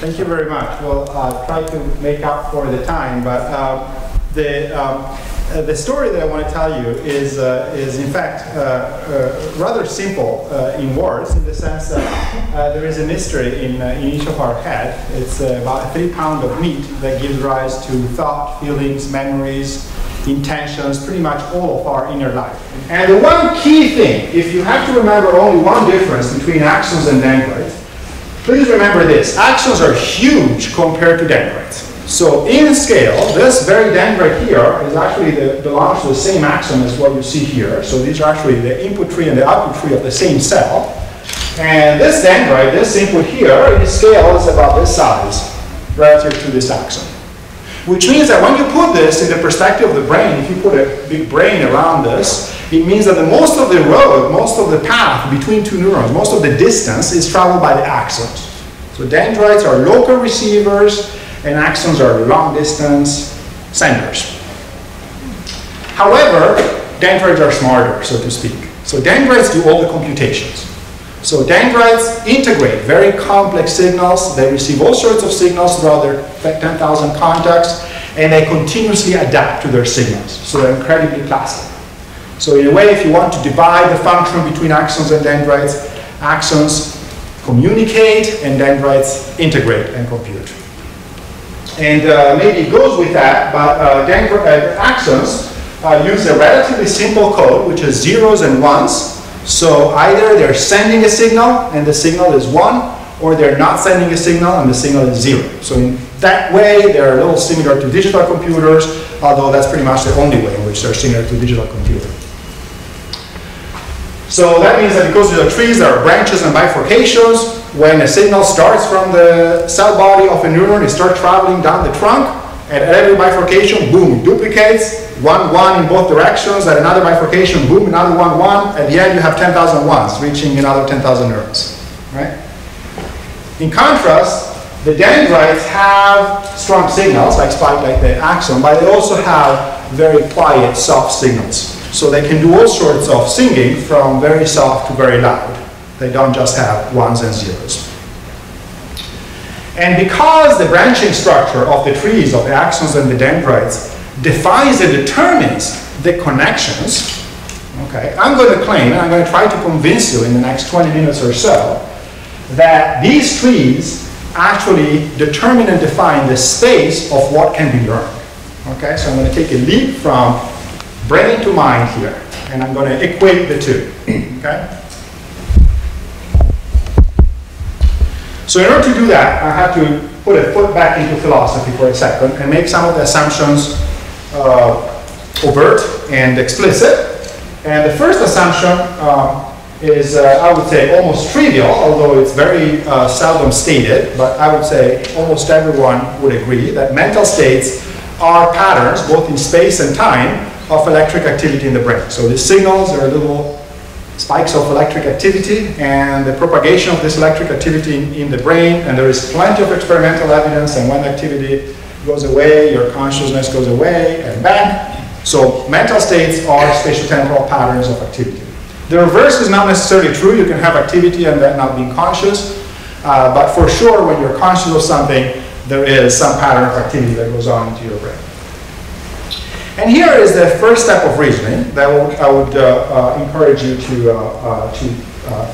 Thank you very much. Well, try to make up for the time, but the story that I want to tell you is in fact rather simple in words, in the sense that there is a mystery in each of our head. It's about 3 pounds of meat that gives rise to thought, feelings, memories, intentions, pretty much all of our inner life. And the one key thing, if you have to remember only one difference between axons and dendrites, please remember this: axons are huge compared to dendrites. So in scale, this very dendrite here is actually belongs to the same axon as what you see here. So these are actually the input tree and the output tree of the same cell. And this dendrite, this input here, in scale is about this size relative to this axon. Which means that when you put this in the perspective of the brain, if you put a big brain around this, it means that most of the road, most of the path between two neurons, most of the distance is traveled by the axons. So dendrites are local receivers, and axons are long-distance senders. However, dendrites are smarter, so to speak. So dendrites do all the computations. So dendrites integrate very complex signals. They receive all sorts of signals throughout their 10,000 contacts, and they continuously adapt to their signals. So they're incredibly plastic. So in a way, if you want to divide the function between axons and dendrites, axons communicate, and dendrites integrate and compute. And maybe it goes with that, but axons use a relatively simple code, which is zeros and ones. So either they're sending a signal, and the signal is 1, or they're not sending a signal, and the signal is 0. So in that way, they're a little similar to digital computers, although that's pretty much the only way in which they're similar to digital computers. So that means that because these are trees, there are branches and bifurcations. When a signal starts from the cell body of a neuron, it starts traveling down the trunk, and at every bifurcation, boom, it duplicates. 1, 1 in both directions, at another bifurcation, boom, another 1, 1. At the end, you have 10,000 ones reaching another 10,000 neurons, right? In contrast, the dendrites have strong signals, like the axon, but they also have very quiet, soft signals. So they can do all sorts of singing from very soft to very loud. They don't just have ones and zeros. And because the branching structure of the trees, of the axons and the dendrites, defines and determines the connections, okay, I'm going to claim, and I'm going to try to convince you in the next 20 minutes or so, that these trees actually determine and define the space of what can be learned. Okay, so I'm going to take a leap from brain to mind here, and I'm going to equate the two. Okay? So in order to do that, I have to put a foot back into philosophy for a second and make some of the assumptions overt and explicit. And the first assumption is, I would say, almost trivial, although it's very seldom stated, but I would say almost everyone would agree that mental states are patterns, both in space and time, of electric activity in the brain. So the signals are little spikes of electric activity, and the propagation of this electric activity in the brain, and there is plenty of experimental evidence, and when activity goes away, your consciousness goes away, and back. So mental states are spatiotemporal patterns of activity. The reverse is not necessarily true. You can have activity and then not being conscious, but for sure when you're conscious of something, there is some pattern of activity that goes on into your brain. And here is the first step of reasoning that I would encourage you to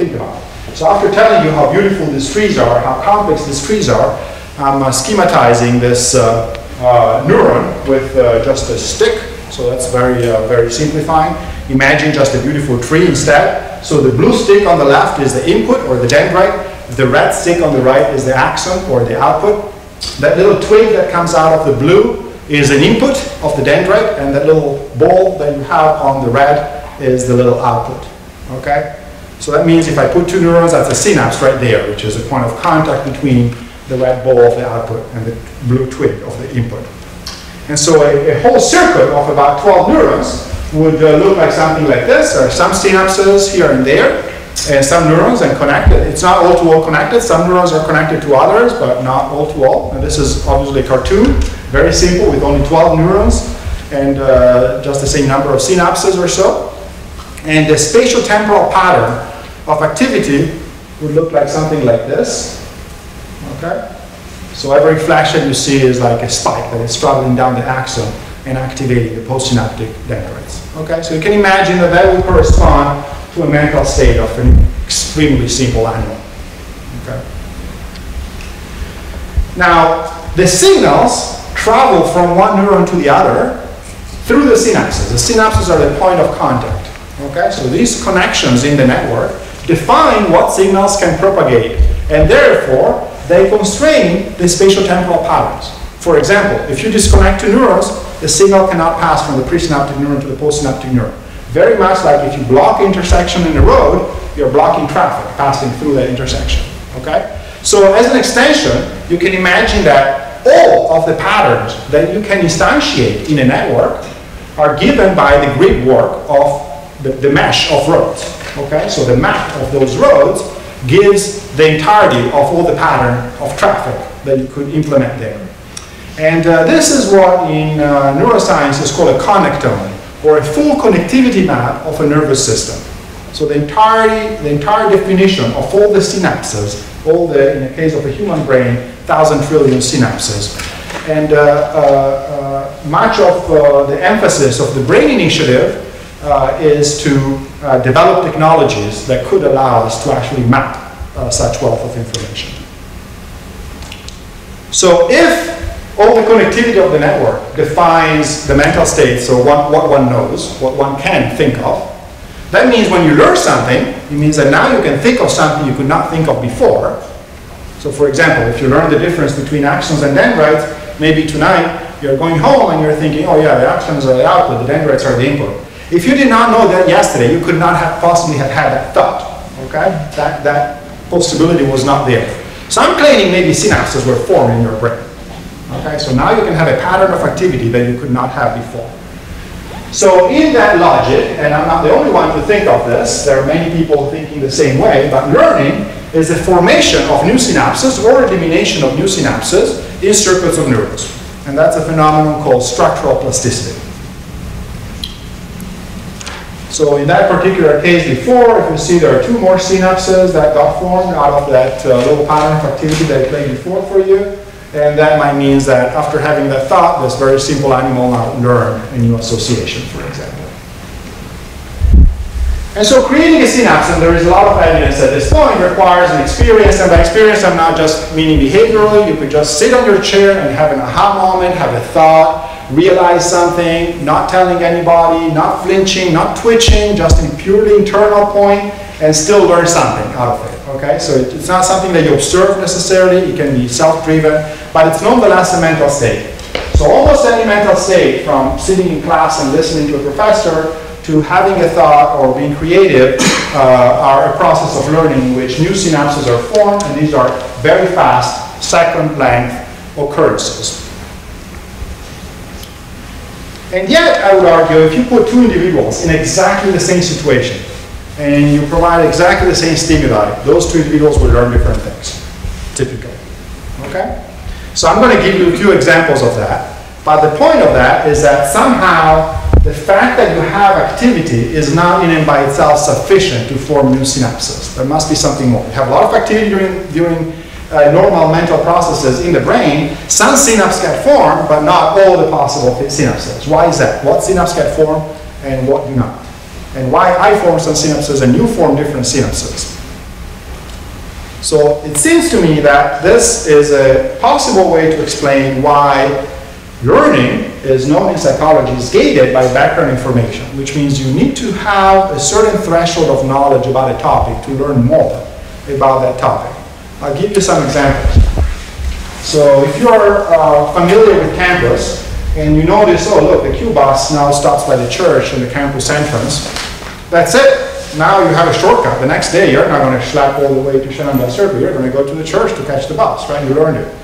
think about. So after telling you how beautiful these trees are, how complex these trees are, I'm schematizing this neuron with just a stick. So that's very, very simplifying. Imagine just a beautiful tree instead. So the blue stick on the left is the input, or the dendrite. The red stick on the right is the axon, or the output. That little twig that comes out of the blue is an input of the dendrite, and that little ball that you have on the red is the little output, okay? So that means if I put two neurons, that's a synapse right there, which is a point of contact between the red ball of the output and the blue twig of the input. And so a whole circuit of about 12 neurons would look like something like this. There are some synapses here and there, and some neurons and connected. It's not all-to-all connected. Some neurons are connected to others, but not all-to-all. And this is obviously a cartoon, very simple, with only 12 neurons and just the same number of synapses or so. And the spatial-temporal pattern of activity would look like something like this. Okay, So every flash that you see is like a spike that is traveling down the axon and activating the postsynaptic dendrites. Okay, so you can imagine that that would correspond to a mental state of an extremely simple animal. Okay. Now, the signals travel from one neuron to the other through the synapses. The synapses are the point of contact. Okay, so these connections in the network define what signals can propagate, and therefore they constrain the spatial-temporal patterns. For example, if you disconnect two neurons, the signal cannot pass from the presynaptic neuron to the postsynaptic neuron. Very much like if you block intersection in the road, you're blocking traffic passing through that intersection. Okay? So as an extension, you can imagine that all of the patterns that you can instantiate in a network are given by the grid work of the mesh of roads. Okay? So the map of those roads gives the entirety of all the pattern of traffic that you could implement there. And this is what in neuroscience is called a connectome, or a full connectivity map of a nervous system. So the entire definition of all the synapses, all the, in the case of the human brain, 1,000 trillion synapses. And much of the emphasis of the Brain Initiative is to develop technologies that could allow us to actually map such wealth of information. So if all the connectivity of the network defines the mental state, so what one knows, what one can think of, that means when you learn something, it means that now you can think of something you could not think of before. So for example, if you learn the difference between axons and dendrites, maybe tonight you're going home and you're thinking, oh yeah, the axons are the output, the dendrites are the input. If you did not know that yesterday, you could not have possibly have had that thought, okay? That possibility was not there. So I'm claiming maybe synapses were formed in your brain, okay? So now you can have a pattern of activity that you could not have before. So in that logic, and I'm not the only one to think of this, there are many people thinking the same way, but learning is the formation of new synapses or elimination of new synapses in circuits of neurons. And that's a phenomenon called structural plasticity. So in that particular case before, if you see there are two more synapses that got formed out of that little pattern of activity that I played before for you. And that might mean that after having that thought, this very simple animal now learned a new association, for example. And so creating a synapse, and there is a lot of evidence at this point, requires an experience. And by experience, I'm not just meaning behaviorally. You could just sit on your chair and have an aha moment, have a thought, realize something, not telling anybody, not flinching, not twitching, just a purely internal point, and still learn something out of it, okay? So it's not something that you observe necessarily, it can be self-driven, but it's nonetheless a mental state. So almost any mental state, from sitting in class and listening to a professor, to having a thought or being creative, are a process of learning in which new synapses are formed, and these are very fast, second-length occurrences. And yet, I would argue, if you put two individuals in exactly the same situation, and you provide exactly the same stimuli, those two individuals will learn different things, typically. Okay? So I'm going to give you a few examples of that. But the point of that is that somehow, the fact that you have activity is not in and by itself sufficient to form new synapses. There must be something more. You have a lot of activity during normal mental processes in the brain. Some synapses get formed, but not all the possible synapses. Why is that? What synapses get formed and what do not? And why I form some synapses and you form different synapses? So it seems to me that this is a possible way to explain why learning is known in psychology is gated by background information, which means you need to have a certain threshold of knowledge about a topic to learn more about that topic. I'll give you some examples. So if you're familiar with campus, and you notice, oh look, the Q bus now stops by the church and the campus entrance, that's it. Now you have a shortcut. The next day, you're not going to schlep all the way to Shenandoah Circle. You're going to go to the church to catch the bus, right? You learned it.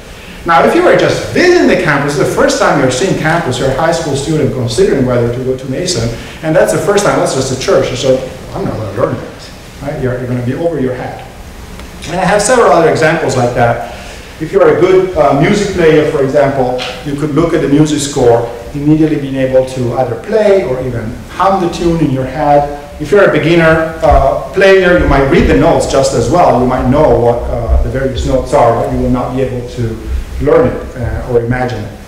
Now, if you were just visiting the campus, the first time you're seeing campus, you're a high school student considering whether to go to Mason, and that's the first time, that's just a church. You say, I'm not going to learn this, right? You're going to be over your head. And I have several other examples like that. If you're a good music player, for example, you could look at the music score, immediately being able to either play or even hum the tune in your head. If you're a beginner player, you might read the notes just as well. You might know what the various notes are, but you will not be able to learn it or imagine it.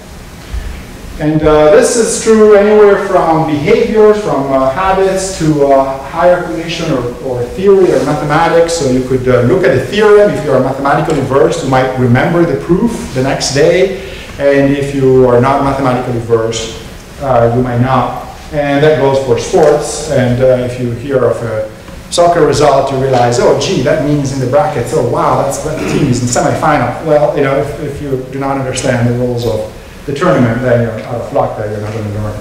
And this is true anywhere from behaviors, from habits, to higher cognition or theory or mathematics. So you could look at a theorem. If you are mathematically versed, you might remember the proof the next day. And if you are not mathematically versed, you might not. And that goes for sports. And if you hear of a soccer result, you realize, oh, gee, that means in the brackets, oh, wow, that team is in semifinal. Well, you know, if you do not understand the rules of the tournament, then you're out of luck, that you're not going to learn.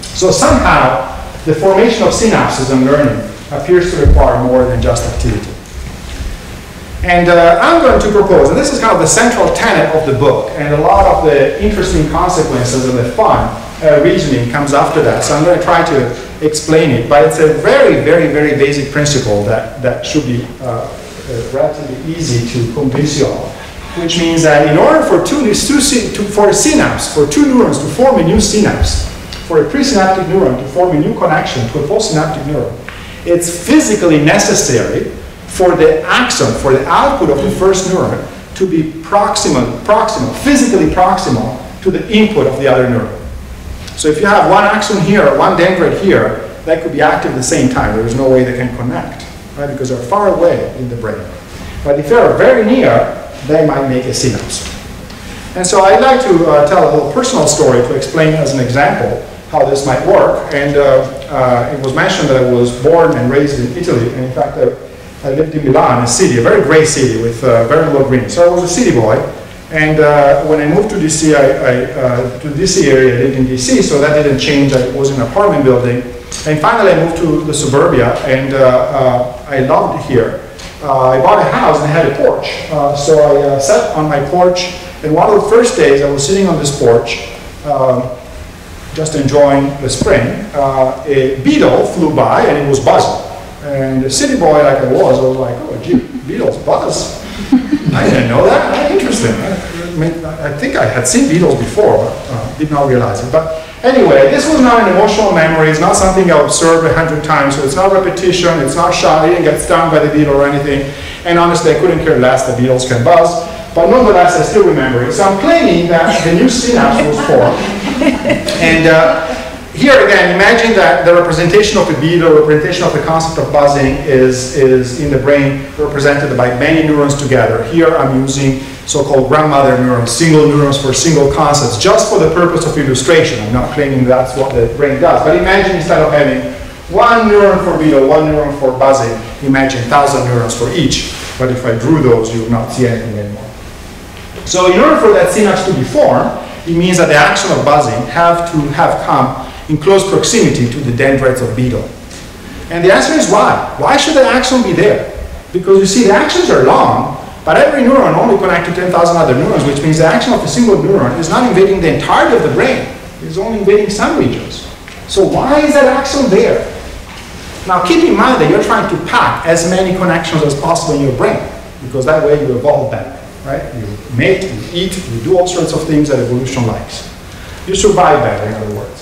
So somehow, the formation of synapses and learning appears to require more than just activity. And I'm going to propose, and this is kind of the central tenet of the book, and a lot of the interesting consequences and the fun reasoning comes after that, so I'm going to try to explain it, but it's a very, very, very basic principle that should be relatively easy to convince you of. Which means that in order for two neurons to form a new synapse, for a presynaptic neuron to form a new connection to a postsynaptic neuron, it's physically necessary for the axon, for the output of the first neuron, to be physically proximal to the input of the other neuron. So if you have one axon here or one dendrite here, that could be active at the same time. There is no way they can connect, right? Because they're far away in the brain. But if they are very near, they might make a synapse. And so I'd like to tell a little personal story to explain as an example how this might work. And it was mentioned that I was born and raised in Italy. And in fact, I lived in Milan, a city, a very gray city with very low green. So I was a city boy. And when I moved to DC, I lived in DC, so that didn't change. I was in an apartment building. And finally, I moved to the suburbia, and I loved it here. I bought a house and had a porch. So I sat on my porch, and one of the first days I was sitting on this porch, just enjoying the spring, a beetle flew by and it was buzzing. And a city boy like I was like, oh gee, beetles buzz? I didn't know that, that's interesting. I mean, I think I had seen beetles before, but did not realize it. But anyway, this was not an emotional memory. It's not something I observed 100 times, so it's not repetition, it's not shot, I didn't get stung by the beetle or anything. And honestly, I couldn't care less that beetles can buzz, but nonetheless, I still remember it. So I'm claiming that the new synapse was formed. And here again, imagine that the representation of a beetle, representation of the concept of buzzing is in the brain represented by many neurons together. Here I'm using so-called grandmother neurons, single neurons for single concepts, just for the purpose of illustration. I'm not claiming that's what the brain does, but imagine instead of having one neuron for beetle, one neuron for buzzing, imagine 1,000 neurons for each. But if I drew those, you would not see anything anymore. So in order for that synapse to be formed, it means that the action of buzzing have to have come in close proximity to the dendrites of beetle. And the answer is why? Why should the axon be there? Because you see, the axons are long, but every neuron only connects to 10,000 other neurons, which means the action of a single neuron is not invading the entirety of the brain. It's only invading some regions. So why is that axon there? Now keep in mind that you're trying to pack as many connections as possible in your brain, because that way you evolve better, right? You mate, you eat, you do all sorts of things that evolution likes. You survive better, in other words.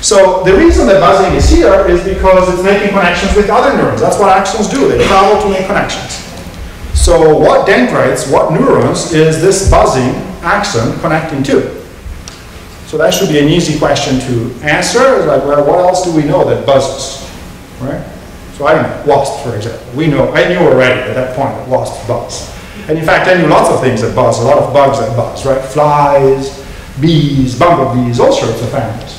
So the reason that buzzing is here is because it's making connections with other neurons. That's what axons do. They travel to make connections. So what dendrites, what neurons is this buzzing axon connecting to? So that should be an easy question to answer. It's like, well, what else do we know that buzzes, right? So I don't know, wasps, for example. I knew already at that point that wasps buzz. And in fact, I knew lots of things that buzz, a lot of bugs that buzz, right? Flies, bees, bumblebees, all sorts of animals.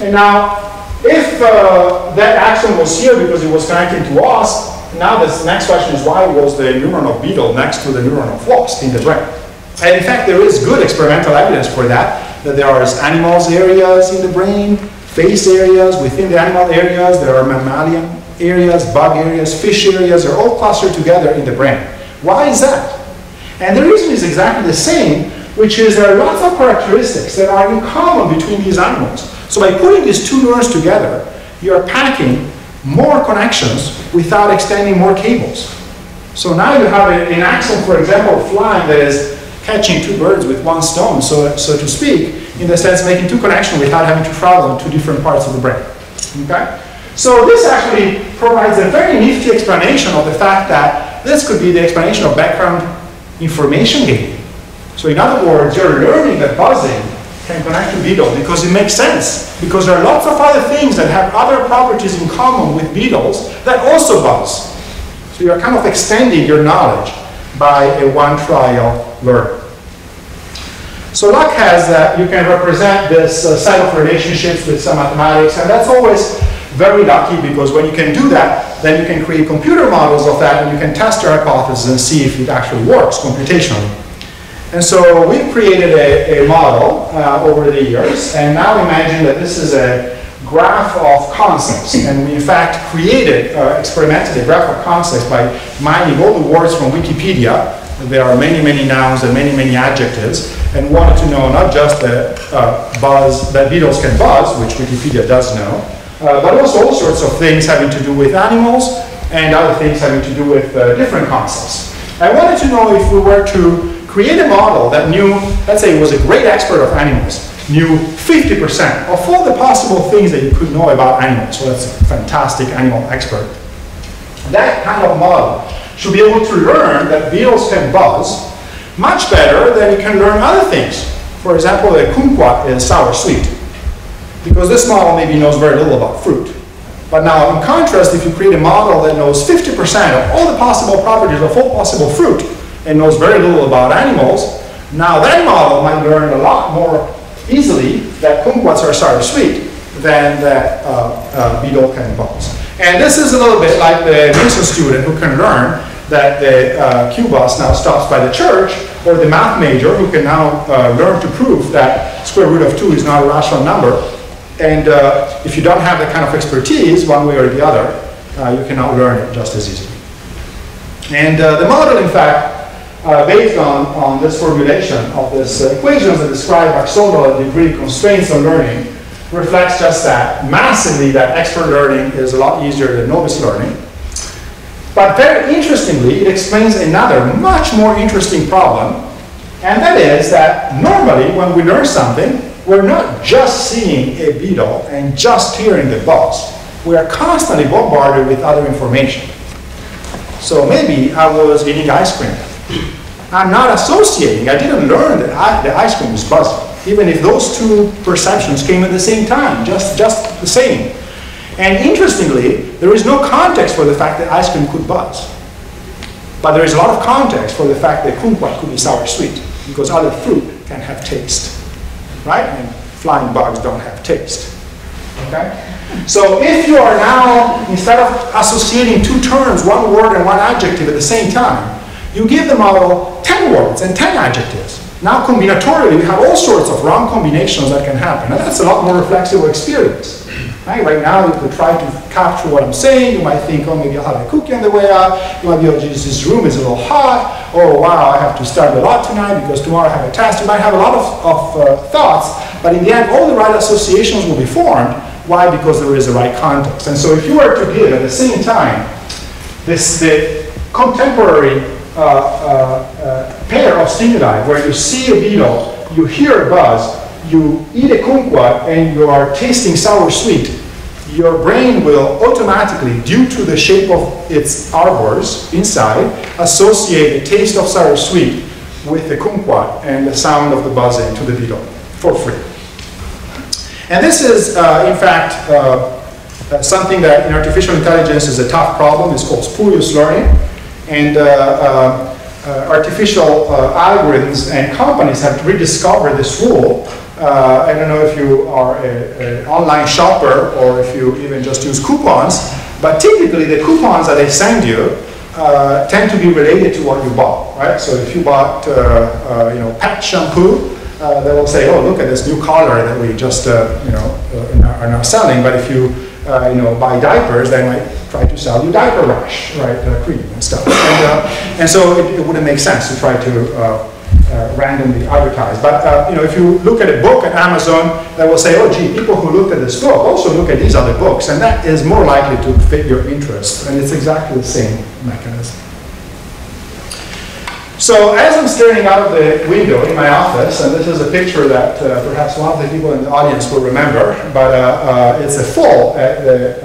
And now, if that axon was here because it was connected to wasp, now this next question is why was the neuron of beetle next to the neuron of wasp in the brain? And in fact, there is good experimental evidence for that, that there are animals areas in the brain, face areas, within the animal areas, there are mammalian areas, bug areas, fish areas, they're all clustered together in the brain. Why is that? And the reason is exactly the same, which is there are lots of characteristics that are in common between these animals. So by putting these two neurons together, you're packing more connections without extending more cables. So now you have an axon, for example, flying that is catching two birds with one stone, so to speak, in the sense making two connections without having to travel to different parts of the brain. Okay? So this actually provides a very nifty explanation of the fact that this could be the explanation of background information gain. So in other words, you're learning that buzzing can connect to beetles because it makes sense. Because there are lots of other things that have other properties in common with beetles that also buzz. So you're kind of extending your knowledge by a one-trial learner. So luck has that you can represent this set of relationships with some mathematics, and that's always very lucky because when you can do that, then you can create computer models of that and you can test your hypothesis and see if it actually works computationally. And so we've created a model over the years, and now imagine that this is a graph of concepts, and we in fact created, experimented a graph of concepts by mining all the words from Wikipedia. There are many, many nouns and many, many adjectives, and wanted to know not just that, that beetles can buzz, which Wikipedia does know, but also all sorts of things having to do with animals and other things having to do with different concepts. I wanted to know if we were to create a model that knew, let's say was a great expert of animals, knew 50% of all the possible things that you could know about animals. So that's a fantastic animal expert. That kind of model should be able to learn that beetles can buzz much better than you can learn other things. For example, a kumquat is sour sweet, because this model maybe knows very little about fruit. But now, in contrast, if you create a model that knows 50% of all the possible properties of all possible fruit and knows very little about animals, now that model might learn a lot more easily that kumquats are sour sweet than that beetle can buzz. And this is a little bit like the Mason student who can learn that the Q bus now stops by the church, or the math major who can now learn to prove that square root of 2 is not a rational number. And if you don't have that kind of expertise, one way or the other, you cannot learn it just as easily. And the model, in fact, based on this formulation of these equations that describe axonal and degree constraints on learning, reflects just that, massively, that expert learning is a lot easier than novice learning. But very interestingly, it explains another much more interesting problem, and that is that normally when we learn something, we're not just seeing a beetle and just hearing the buzz. We are constantly bombarded with other information. So maybe I was eating ice cream. I'm not associating. I didn't learn that the ice cream was buzzing, even if those two perceptions came at the same time, just the same. And interestingly, there is no context for the fact that ice cream could buzz. But there is a lot of context for the fact that kumquat could be sour sweet, because other fruit can have taste, right? And flying bugs don't have taste, okay? So if you are now, instead of associating two terms, one word and one adjective at the same time, you give the model 10 words and 10 adjectives. Now combinatorially, we have all sorts of wrong combinations that can happen, and that's a lot more reflexive experience. Right now, you could try to capture what I'm saying. You might think, oh, maybe I'll have a cookie on the way out. You might be, oh, geez, this room is a little hot. Oh, wow, I have to study a lot tonight because tomorrow I have a test. You might have a lot of thoughts, but in the end, all the right associations will be formed. Why? Because there is the right context. And so if you were to give at the same time this the contemporary pair of stimuli, where you see a beetle, you hear a buzz, you eat a kumquat, and you are tasting sour sweet, your brain will automatically, due to the shape of its arbors inside, associate the taste of sour sweet with the kumquat and the sound of the buzzing to the beetle for free. And this is, in fact, something that in artificial intelligence is a tough problem. It's called spurious learning. And artificial algorithms and companies have rediscovered this rule. I don't know if you are an online shopper or if you even just use coupons, but typically the coupons that they send you tend to be related to what you bought, right? So if you bought you know, pet shampoo, they will say, oh, look at this new color that we just you know, are now selling. But if you you know, buy diapers, they might try to sell you diaper rash, right, cream and stuff. And so it wouldn't make sense to try to randomly advertise. But you know, if you look at a book at Amazon, they will say, oh, gee, people who looked at this book also look at these other books, and that is more likely to fit your interest. And it's exactly the same mechanism. So as I'm staring out of the window in my office, and this is a picture that perhaps one of the people in the audience will remember, but it's a fall at the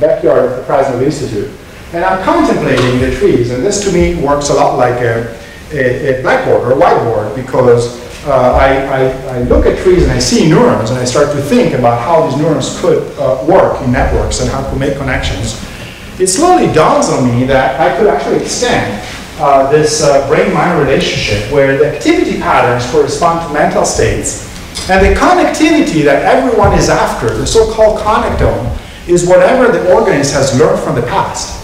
backyard of the Krasnow Institute. And I'm contemplating the trees, and this to me works a lot like a a blackboard or a whiteboard, because I look at trees and I see neurons and I start to think about how these neurons could work in networks and how to make connections. It slowly dawns on me that I could actually extend this brain-mind relationship, where the activity patterns correspond to mental states, and the connectivity that everyone is after, the so-called connectome, is whatever the organist has learned from the past.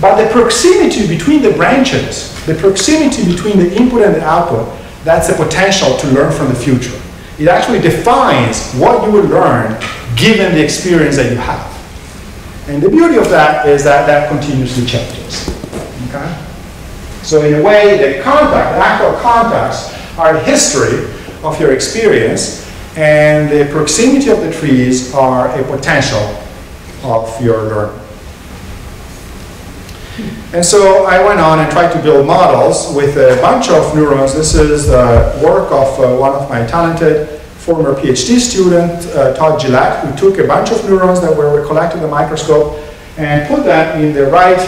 But the proximity between the branches, the proximity between the input and the output, that's the potential to learn from the future. It actually defines what you would learn given the experience that you have. And the beauty of that is that that continuously changes. Okay? So in a way, the contact, the actual contacts, are the history of your experience, and the proximity of the trees are a potential of your learning. And so I went on and tried to build models with a bunch of neurons. This is the work of one of my talented former PhD student, Todd Gillette, who took a bunch of neurons that were collected in the microscope and put that in the right,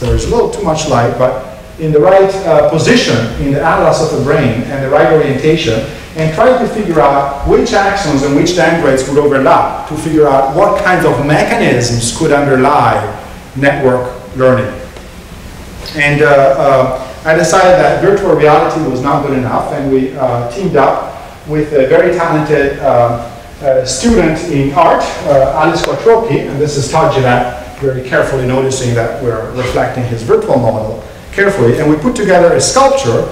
there's a little too much light, but in the right position in the atlas of the brain and the right orientation, and try to figure out which axons and which dendrites would overlap to figure out what kinds of mechanisms could underlie network learning. And I decided that virtual reality was not good enough, and we teamed up with a very talented student in art, Alice Quattrocchi, and this is Todd Gillette, very carefully noticing that we're reflecting his virtual model carefully, and we put together a sculpture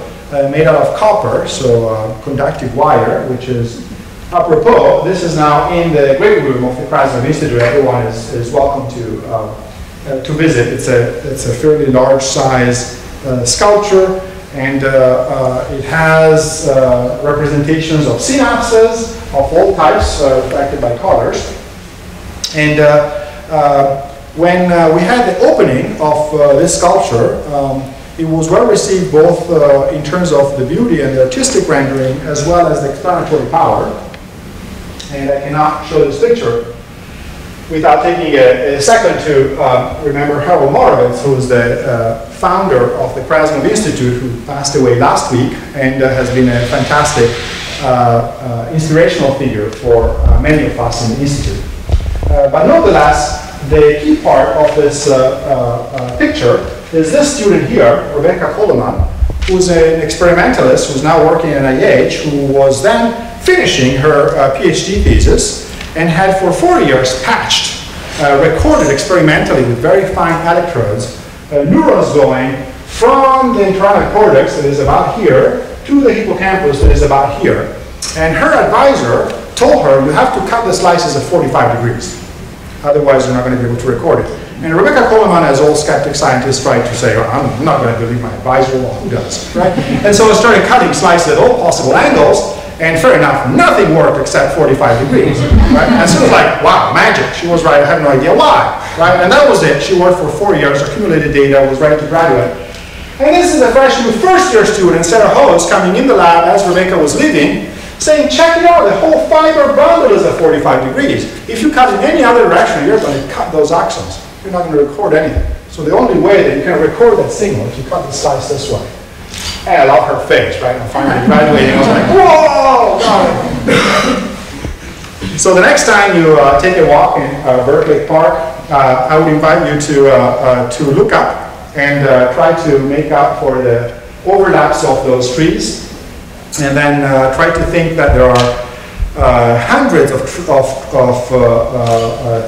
made out of copper, so conductive wire, which is apropos. This is now in the great room of the Krasnow Institute. Everyone is welcome to visit. It's a fairly large size sculpture, and it has representations of synapses of all types, reflected by colors. And when we had the opening of this sculpture, it was well received both in terms of the beauty and the artistic rendering, as well as the explanatory power. And I cannot show this picture without taking a second to remember Harold Morowitz, who is the founder of the Krasnow Institute, who passed away last week, and has been a fantastic inspirational figure for many of us in the Institute. But nonetheless, the key part of this picture is this student here, Rebecca Coleman, who's an experimentalist who's now working at IH, who was then finishing her PhD thesis and had for 4 years patched, recorded experimentally with very fine electrodes, neurons going from the internal cortex that is about here to the hippocampus that is about here. And her advisor told her, you have to cut the slices at 45 degrees. Otherwise, you're not going to be able to record it. And Rebecca Coleman, as all skeptic scientists, tried to say, well, I'm not going to believe my advisor, well, who does, right? And so I started cutting slices at all possible angles, and fair enough, nothing worked except 45 degrees, right? And she was like, wow, magic. She was right, I have no idea why, right? And that was it. She worked for 4 years, accumulated data, was ready to graduate. And this is a freshman first-year student, Sarah Hose, coming in the lab as Rebecca was leaving, saying, check it out, the whole fiber bundle is at 45 degrees. If you cut in any other direction, you're going to cut those axons. You're not going to record anything. So the only way that you can record that signal is if you cut the slice this way. And I love her face, right? I'm finally graduating. I was like, whoa! God. So the next time you take a walk in Berkeley Park, I would invite you to look up and try to make up for the overlaps of those trees. And then try to think that there are hundreds of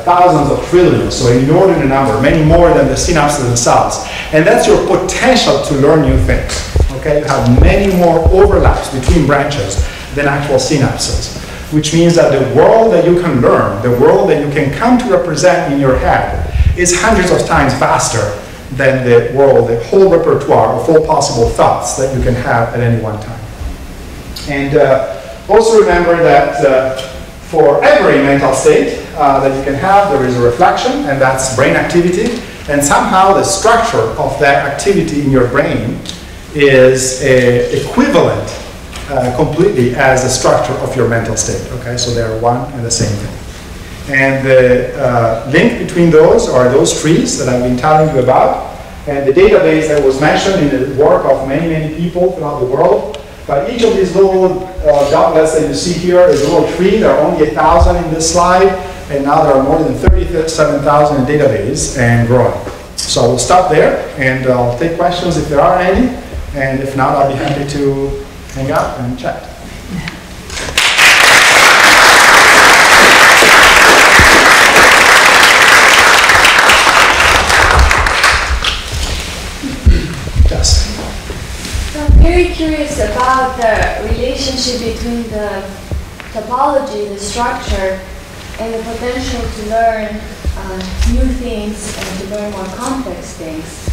thousands of trillions, so an inordinate number, many more than the synapses themselves. And that's your potential to learn new things. Okay? You have many more overlaps between branches than actual synapses, which means that the world that you can learn, the world that you can come to represent in your head, is hundreds of times faster than the world, the whole repertoire of all possible thoughts that you can have at any one time. And also remember that for every mental state that you can have, there is a reflection, and that's brain activity. And somehow the structure of that activity in your brain is equivalent completely as the structure of your mental state. Okay, so they are one and the same thing. And the link between those are those trees that I've been telling you about. And the database that was mentioned in the work of many, many people throughout the world. But each of these little dotlets that you see here is a little tree. There are only 1,000 in this slide, and now there are more than 37,000 in the database and growing. So we'll stop there, and I'll take questions if there are any, and if not, I'll be happy to hang out and chat. Very curious about the relationship between the topology, the structure, and the potential to learn new things and to learn more complex things.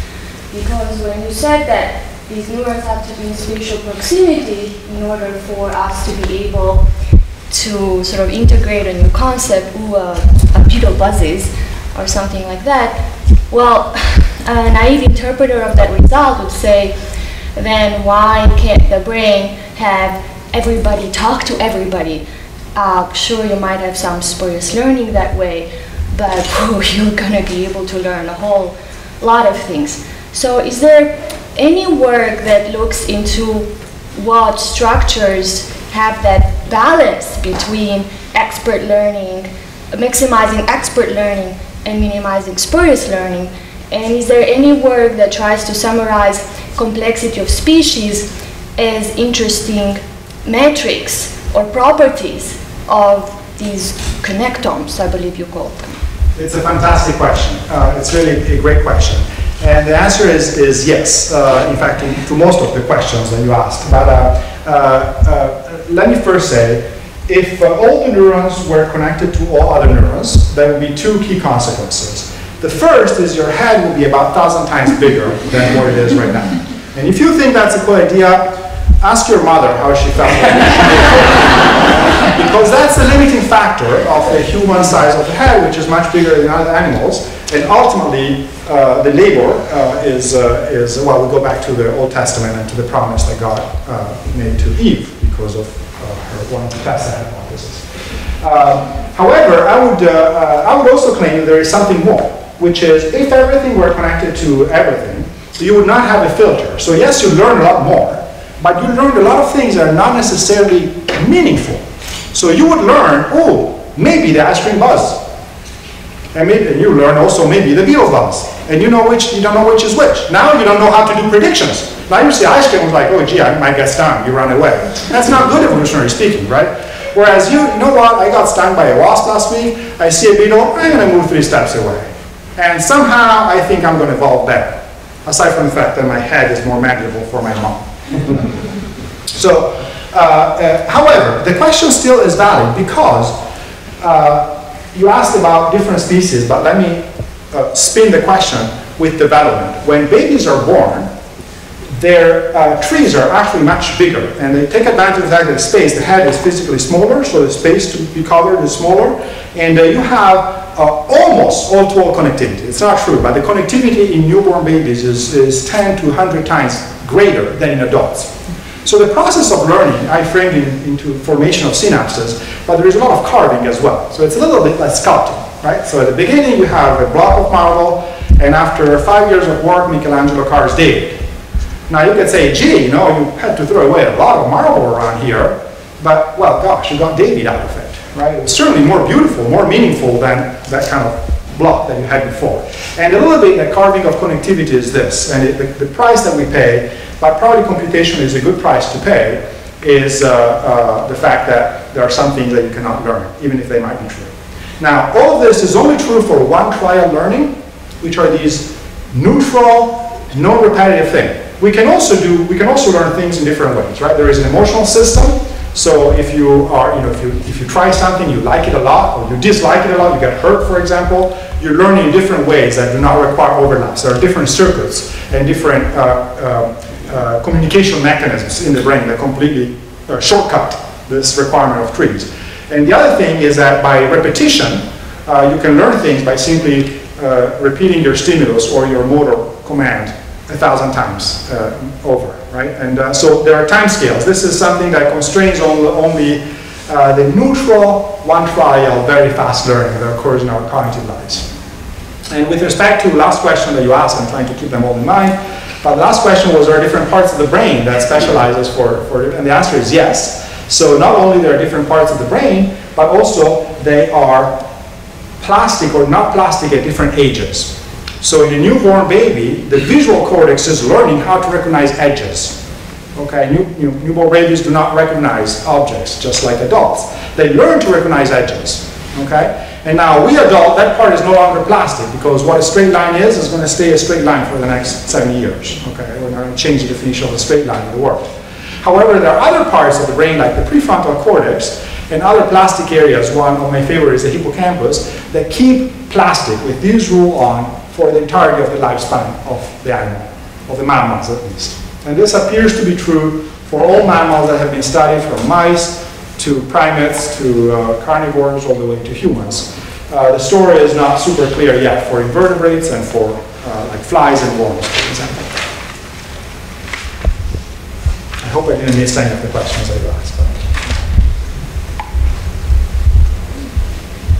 Because when you said that these neurons have to be in spatial proximity in order for us to be able to sort of integrate a new concept, ooh, a pedal buzzes or something like that, well, a naive interpreter of that result would say, then why can't the brain have everybody talk to everybody? Sure, you might have some spurious learning that way, but whew, you're going to be able to learn a whole lot of things. So is there any work that looks into what structures have that balance between expert learning, maximizing expert learning, and minimizing spurious learning? And is there any work that tries to summarize complexity of species as interesting metrics or properties of these connectomes, I believe you call them? It's a fantastic question. It's really a great question. And the answer is yes, in fact, to most of the questions that you asked. But let me first say, if all the neurons were connected to all other neurons, there would be two key consequences. The first is your head will be about 1,000 times bigger than what it is right now. And if you think that's a good idea, ask your mother how she felt. Because that's the limiting factor of the human size of the head, which is much bigger than other animals. And ultimately, the labor well, we'll go back to the Old Testament and to the promise that God made to Eve because of her wanting to test the hypothesis. However, I would also claim there is something more, which is if everything were connected to everything, you would not have a filter. So yes, you learn a lot more, but you learn a lot of things that are not necessarily meaningful. So you would learn, oh, maybe the ice cream buzz. And maybe you learn also maybe the beetle buzz. And you don't know which is which. Now you don't know how to do predictions. Now you see ice cream was like, oh gee, I might get stung, you run away. That's not good evolutionary speaking, right? Whereas you know what, I got stung by a wasp last week, I see a beetle, I'm gonna move 3 steps away. And somehow I think I'm gonna evolve better. Aside from the fact that my head is more manageable for my mom. So, however, the question still is valid because you asked about different species, but let me spin the question with development. When babies are born, their trees are actually much bigger, and they take advantage of that space. The head is physically smaller, so the space to be covered is smaller, and you have almost all-to-all connectivity. It's not true, but the connectivity in newborn babies is 10 to 100 times greater than in adults. So the process of learning, I framed it into formation of synapses, but there is a lot of carving as well. So it's a little bit like sculpting, right? So at the beginning, you have a block of marble, and after 5 years of work, Michelangelo carves David. Now you could say, gee, you know, you had to throw away a lot of marble around here, but, well, gosh, you got David out of it, right? It was certainly more beautiful, more meaningful than that kind of block that you had before. And a little bit the carving of connectivity is this, and the price that we pay, but probably computation is a good price to pay, is the fact that there are some things that you cannot learn, even if they might be true. Now, all of this is only true for one trial learning, which are these neutral, non-repetitive things. We can also learn things in different ways, right? There is an emotional system. So if you are, you know, if you try something, you like it a lot, or you dislike it a lot, you get hurt, for example, you're learning in different ways that do not require overlaps. There are different circuits and different communication mechanisms in the brain that completely shortcut this requirement of trees. And the other thing is that by repetition, you can learn things by simply repeating your stimulus or your motor command 1,000 times over, right? And so there are time scales. This is something that constrains only the neutral one trial, very fast learning that occurs in our cognitive lives. And with respect to the last question that you asked, I'm trying to keep them all in mind, but the last question was, are there different parts of the brain that specializes for and the answer is yes. So not only there are different parts of the brain, but also they are plastic or not plastic at different ages. So in a newborn baby, the visual cortex is learning how to recognize edges. Okay, newborn babies do not recognize objects, just like adults. They learn to recognize edges, okay? And now we adult, that part is no longer plastic because what a straight line is going to stay a straight line for the next 7 years, okay? We're not going to change the definition of a straight line in the world. However, there are other parts of the brain, like the prefrontal cortex, and other plastic areas. One of my favorite is the hippocampus, that keep plastic with this rule on for the entirety of the lifespan of the animal, of the mammals at least. And this appears to be true for all mammals that have been studied, from mice to primates to carnivores all the way to humans. The story is not super clear yet for invertebrates and for like flies and worms, for example. I hope I didn't miss any of the questions I've asked.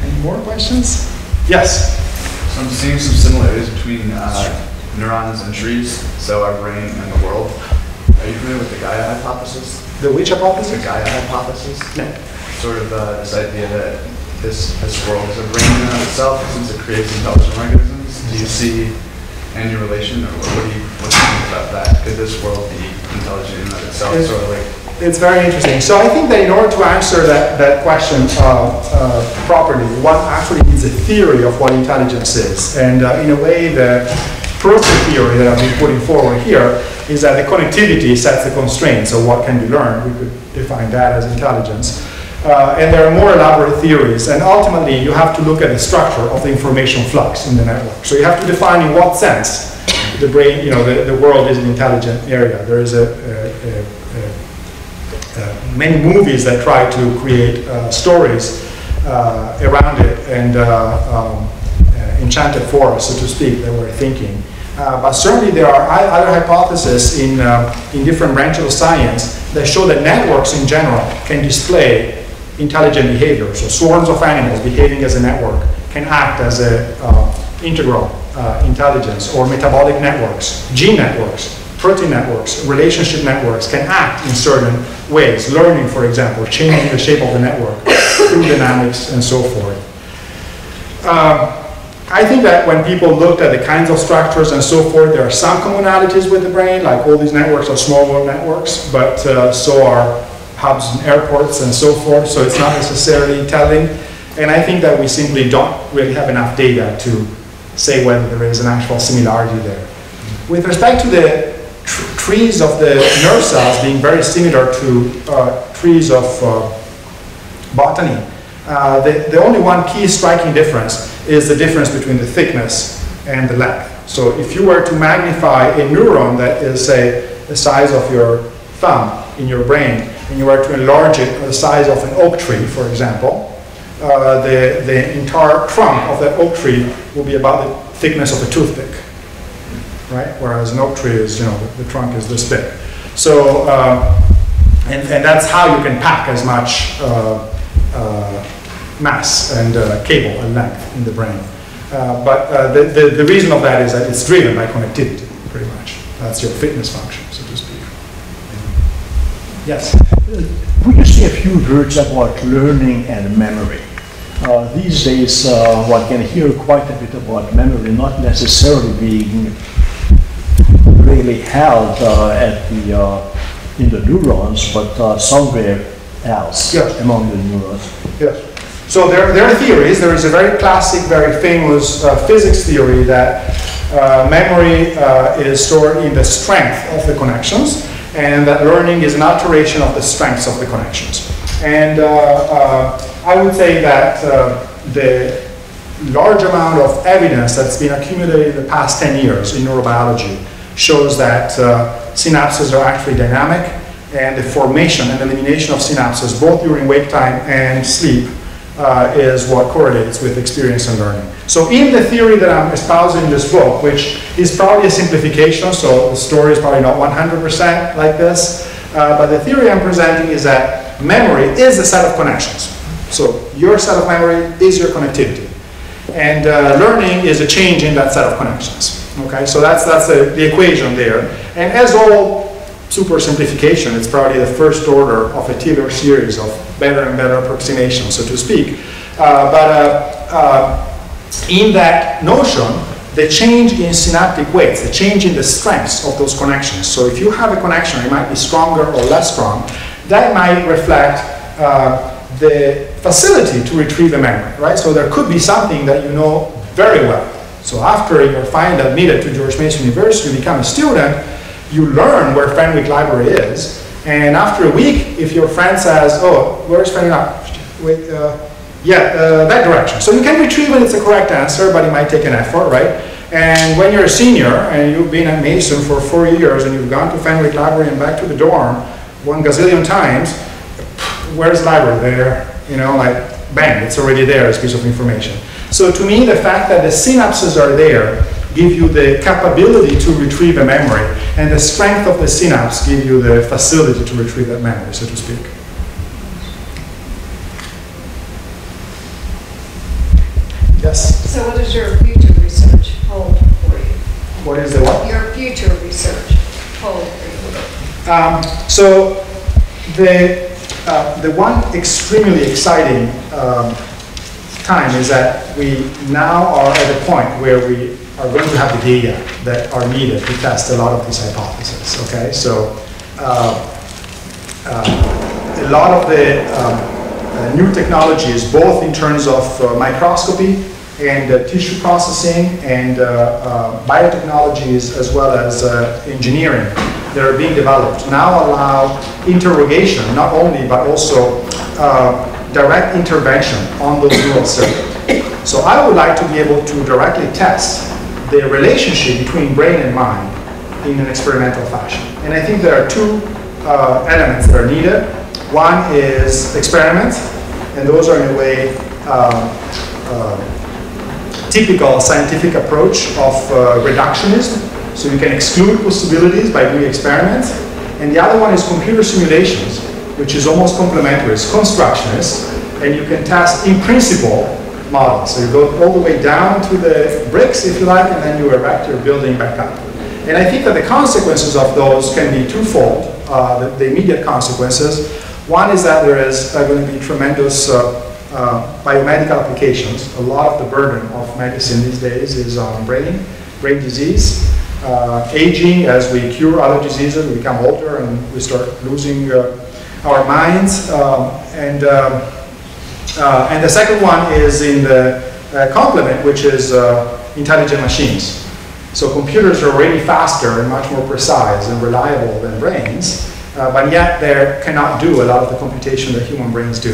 Any more questions? Yes? So I'm seeing some similarities between neurons and trees, so our brain and the world. Are you familiar with the Gaia hypothesis? The which hypothesis? The Gaia hypothesis. No. Sort of this idea that this world is a brain in and of itself, since it creates intelligent organisms. Do you see any relation, or what do you think about that? Could this world be intelligent in and of itself? Sort of like it's very interesting. So I think that in order to answer that question properly, one actually needs a theory of what intelligence is, and in a way the appropriate theory that I've been putting forward here is that the connectivity sets the constraints of what can be learned. We could define that as intelligence. And there are more elaborate theories. And ultimately, you have to look at the structure of the information flux in the network. So you have to define in what sense the brain, the world is an intelligent area. There is many movies that try to create stories around it and enchanted forest, so to speak, that we're thinking. But certainly there are other hypotheses in different branches of science that show that networks in general can display intelligent behavior. So swarms of animals behaving as a network can act as an integral intelligence, or metabolic networks, gene networks, protein networks, relationship networks can act in certain ways. Learning, for example, changing the shape of the network through dynamics and so forth. I think that when people looked at the kinds of structures and so forth, there are some commonalities with the brain, like all these networks are small world networks, but so are hubs and airports and so forth, so it's not necessarily telling. And I think that we simply don't really have enough data to say whether there is an actual similarity there. With respect to the trees of the nerve cells being very similar to trees of botany, the only one key striking difference is the difference between the thickness and the length. So if you were to magnify a neuron that is, say, the size of your thumb in your brain, and you were to enlarge it to the size of an oak tree, for example, the entire trunk of that oak tree will be about the thickness of a toothpick, right? Whereas an oak tree is, the trunk is this big. So, and that's how you can pack as much mass and cable and length in the brain. But the reason of that is that it's driven by connectivity, pretty much. That's your fitness function, so to speak. Yes? We can see a few words about learning and memory. These days, one can hear quite a bit about memory, not necessarily being really held in the neurons, but somewhere else, yes, among the neurons. Yes. So there are theories. There is a very classic, very famous physics theory that memory is stored in the strength of the connections, and that learning is an alteration of the strengths of the connections. And I would say that the large amount of evidence that's been accumulated in the past 10 years in neurobiology shows that synapses are actually dynamic, and the formation and elimination of synapses, both during wake time and sleep, is what correlates with experience and learning. So in the theory that I'm espousing in this book, which is probably a simplification, so the story is probably not 100% like this, but the theory I'm presenting is that memory is a set of connections. So your set of memory is your connectivity. And learning is a change in that set of connections. Okay, so that's the equation there. And as all super simplification, it's probably the first order of a Taylor series of better and better approximation, so to speak. In that notion, the change in synaptic weights, the change in the strengths of those connections. So if you have a connection, it might be stronger or less strong. That might reflect the facility to retrieve a memory, right? So there could be something that you know very well. So after you're finally admitted to George Mason University, you become a student, you learn where Fenwick Library is, and after a week, if your friend says, oh, where's Fenwick Library? Wait, that direction. So you can retrieve when it's a correct answer, but it might take an effort, right? And when you're a senior, and you've been at Mason for 4 years, and you've gone to Fenwick Library and back to the dorm 1 gazillion times, where's the library? There, you know, like, bang, it's already there as a piece of information. So to me, the fact that the synapses are there give you the capability to retrieve a memory, and the strength of the synapse give you the facility to retrieve that memory, so to speak. Yes? So what does your future research hold for you? What is the what? Your future research hold for you. So the one extremely exciting time is that we now are at a point where we are going to have the data that are needed to test a lot of these hypotheses, okay? So a lot of the new technologies, both in terms of microscopy and tissue processing and biotechnologies, as well as engineering that are being developed, now allow interrogation, not only, but also direct intervention on those neural circuits. So I would like to be able to directly test the relationship between brain and mind in an experimental fashion. And I think there are two elements that are needed. One is experiments, and those are in a way typical scientific approach of reductionism. So you can exclude possibilities by doing experiments. And the other one is computer simulations, which is almost complementary. It's constructionist, and you can test in principle models. So you go all the way down to the bricks, if you like, and then you erect your building back up. And I think that the consequences of those can be twofold, the immediate consequences. One is that there is going to be tremendous biomedical applications. A lot of the burden of medicine these days is on brain disease. Aging, as we cure other diseases, we become older and we start losing our minds. And the second one is in the complement, which is intelligent machines. So computers are really faster and much more precise and reliable than brains, but yet they cannot do a lot of the computation that human brains do,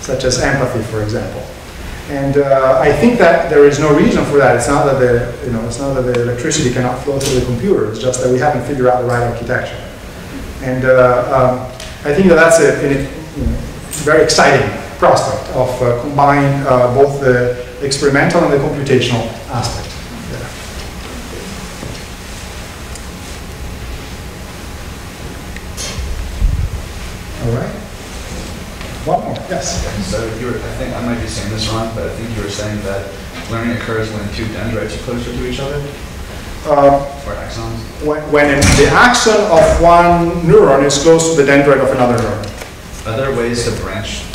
such as empathy, for example. And I think that there is no reason for that. It's not that the electricity cannot flow through the computer. It's just that we haven't figured out the right architecture. And I think that that's a very exciting prospect of combining both the experimental and the computational aspect. All right. One more, yes. So you were, I think, I might be saying this wrong, but I think you were saying that learning occurs when two dendrites are closer to each other? Or axons? When the axon of one neuron is close to the dendrite of another neuron. Are there ways to branch,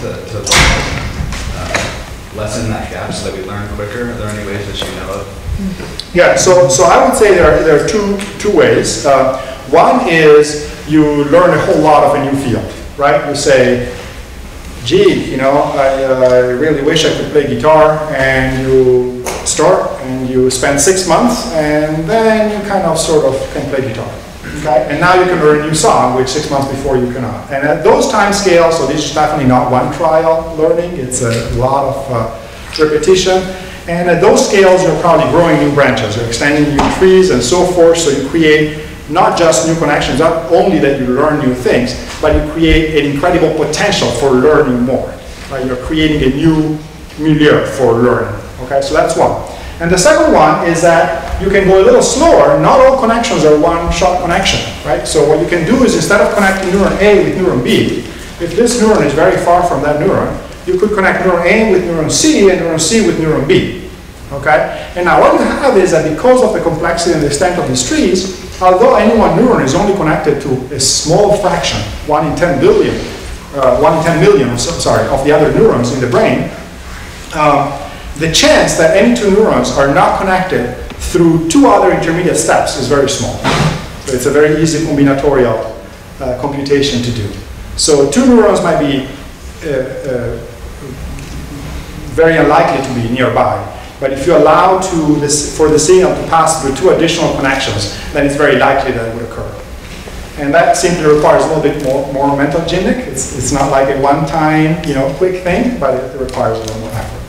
to lessen that gap so that we learn quicker? Are there any ways that you know of? Yeah, so I would say there are two ways. One is you learn a whole lot of a new field, right? You say, gee, you know, I really wish I could play guitar, and you start and you spend 6 months, and then you kind of sort of can play guitar, okay? And now you can learn a new song, which 6 months before you cannot. And at those time scales, so this is definitely not one trial learning, it's a lot of repetition. And at those scales, you're probably growing new branches, you're extending new trees and so forth, so you create not just new connections, not only that you learn new things, but you create an incredible potential for learning more. Right? You're creating a new milieu for learning. Okay, so that's one. And the second one is that you can go a little slower. Not all connections are one-shot connection, right? So what you can do is, instead of connecting neuron A with neuron B, if this neuron is very far from that neuron, you could connect neuron A with neuron C and neuron C with neuron B. Okay? And now what you have is that because of the complexity and the extent of these trees, although any one neuron is only connected to a small fraction, 1 in 10 million of the other neurons in the brain, the chance that any two neurons are not connected through two other intermediate steps is very small. So it's a very easy combinatorial computation to do. So two neurons might be very unlikely to be nearby. But if you allow for the signal to pass through two additional connections, then it's very likely that it would occur. And that simply requires a little bit more mental gymnastics. It's not like a one-time, quick thing, but it requires a little more effort.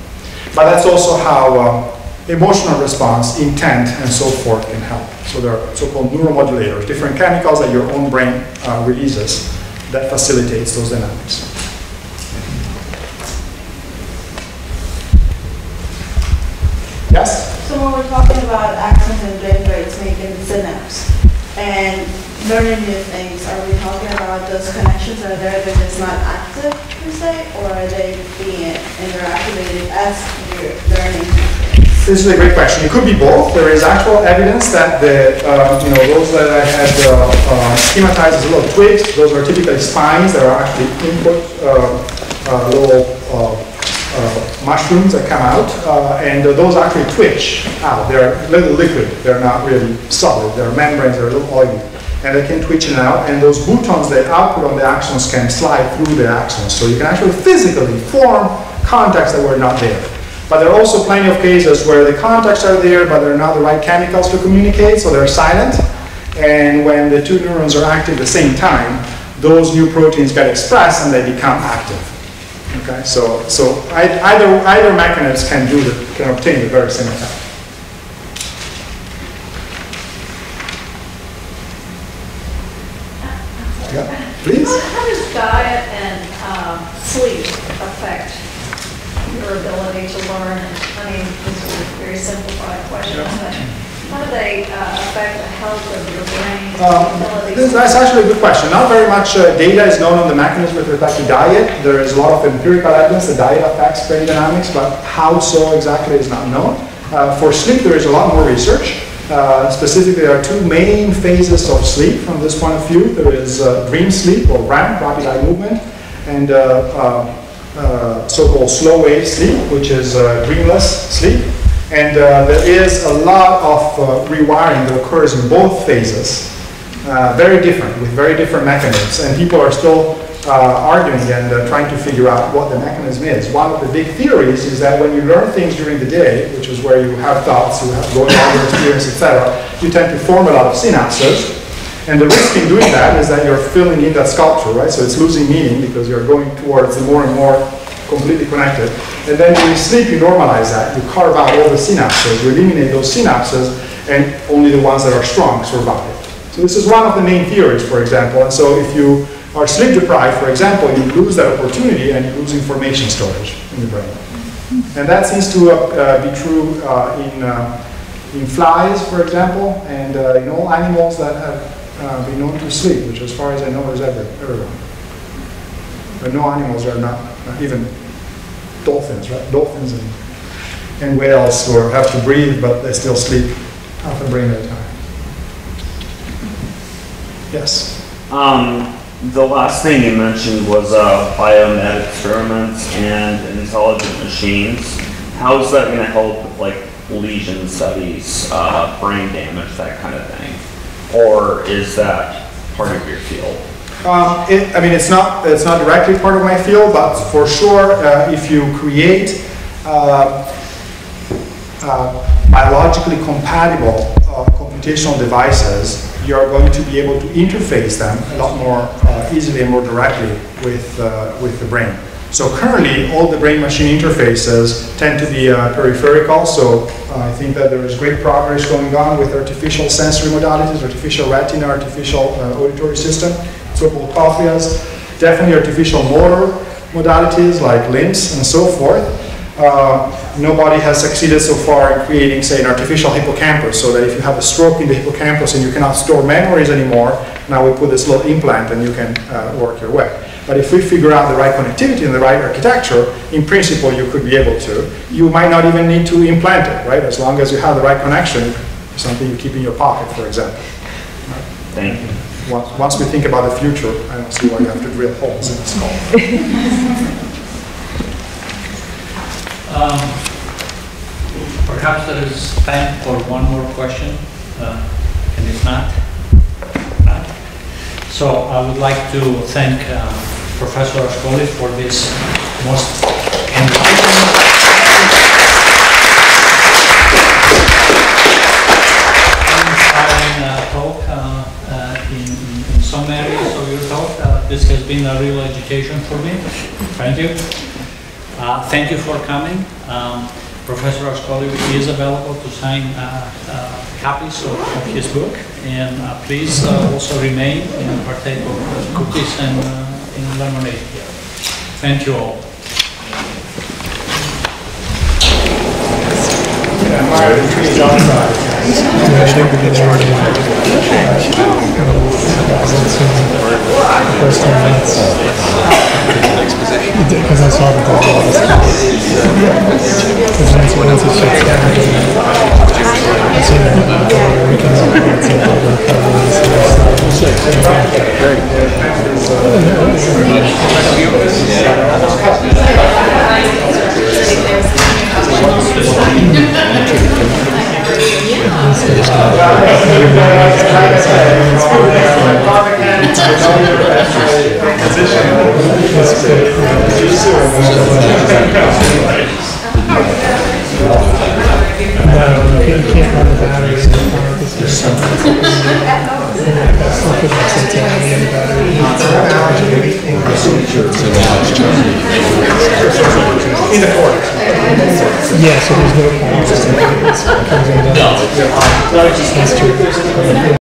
But that's also how emotional response, intent, and so forth can help. So there are so-called neuromodulators, different chemicals that your own brain releases that facilitates those dynamics. Yes? So when we're talking about axons and brain rates making synapse and learning new things, are we talking about those connections that are there but just not active per se, or are they being interactivated as you're learning new things? This is a great question. It could be both. There is actual evidence that the those that I had schematized as little twigs, those are typically spines that are actually input little mushrooms that come out, and those actually twitch out. They're a little liquid, they're not really solid, they're membranes, they're a little oily, and they can twitch in and out, and those boutons they output on the axons can slide through the axons, so you can actually physically form contacts that were not there. But there are also plenty of cases where the contacts are there, but they're not the right chemicals to communicate, so they're silent, and when the two neurons are active at the same time, those new proteins get expressed and they become active. Okay, so either mechanism can obtain the very same effect. Yeah, please. How does diet and sleep affect your ability to learn? I mean, this is a very simplified question, but how do they affect the health of your brain? That's actually a good question. Not very much data is known on the mechanism with respect to diet. There is a lot of empirical evidence that diet affects brain dynamics, but how so exactly is not known. For sleep, there is a lot more research. Specifically, there are two main phases of sleep from this point of view. There is dream sleep, or REM, rapid eye movement, and so-called slow wave sleep, which is dreamless sleep. And there is a lot of rewiring that occurs in both phases, with very different mechanisms. And people are still arguing and trying to figure out what the mechanism is. One of the big theories is that when you learn things during the day, which is where you have thoughts, you have going on your experience, etc., you tend to form a lot of synapses. And the risk in doing that is that you're filling in that sculpture, right? So it's losing meaning because you're going towards the more and more completely connected. And then when you sleep, you normalize that. You carve out all the synapses, you eliminate those synapses, and only the ones that are strong survive. So this is one of the main theories, for example. And so if you are sleep deprived, for example, you lose that opportunity and you lose information storage in the brain. And that seems to be true in flies, for example, and in all animals that have been known to sleep, which as far as I know is everyone. But no animals are not even dolphins, right? Dolphins and whales who have to breathe, but they still sleep half a brain at a time. Yes? The last thing you mentioned was biomed experiments and intelligent machines. How is that going to help with lesion studies, brain damage, that kind of thing? Or is that part of your field? It's not directly part of my field, but for sure, if you create biologically compatible computational devices, you are going to be able to interface them a lot more easily and more directly with the brain. So currently, all the brain-machine interfaces tend to be peripheral. So I think that there is great progress going on with artificial sensory modalities, artificial retina, artificial auditory system. So-called cochleas, definitely artificial motor modalities like limbs and so forth. Nobody has succeeded so far in creating, say, an artificial hippocampus, so that if you have a stroke in the hippocampus and you cannot store memories anymore, now we put this little implant and you can work your way. But if we figure out the right connectivity and the right architecture, in principle you could be able to. You might not even need to implant it, right? As long as you have the right connection, something you keep in your pocket, for example. Right? Thank you. Once we think about the future, I don't see why you have to drill holes in the skull. Perhaps there is time for one more question, and if not, so I would like to thank Professor Ascoli for this most enlightening talk in some areas of your talk. This has been a real education for me. Thank you. Thank you for coming. Professor Ascoli is available to sign copies of his book, and please also remain and partake of cookies and in lemonade. Thank you all. Because I saw that yeah, so there's no problem. Just comes in. No, that's true.